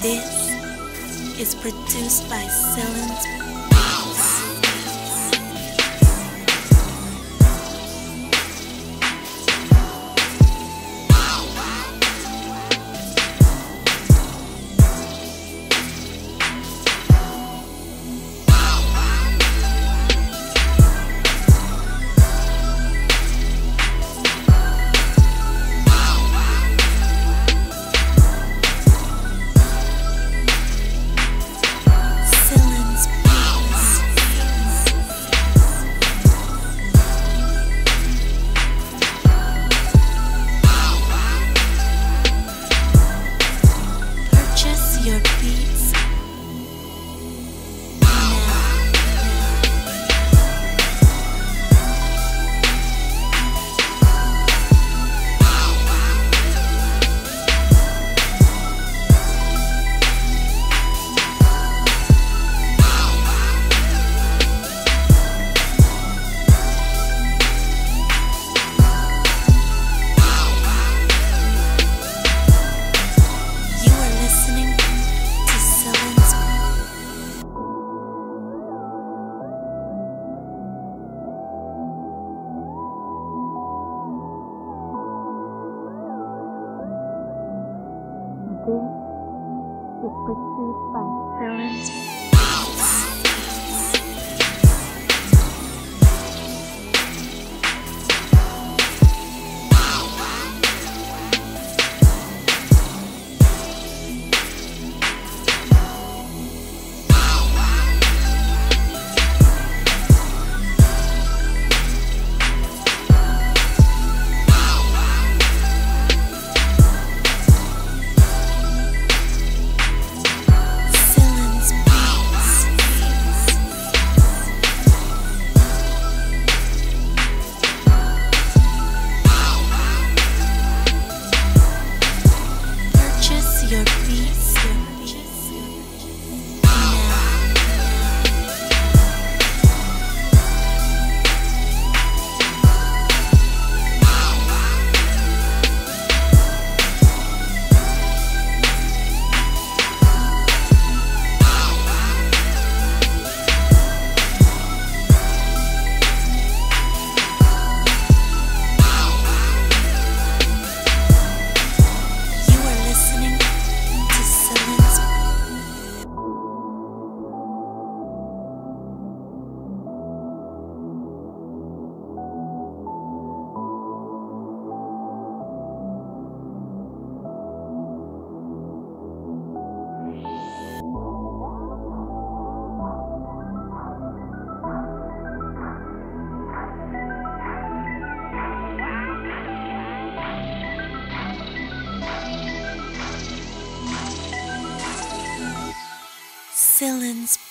This is produced by SilinsBeats. Your beats. You are listening is produced by SilinsBeats. Your beats. SilinsBeats.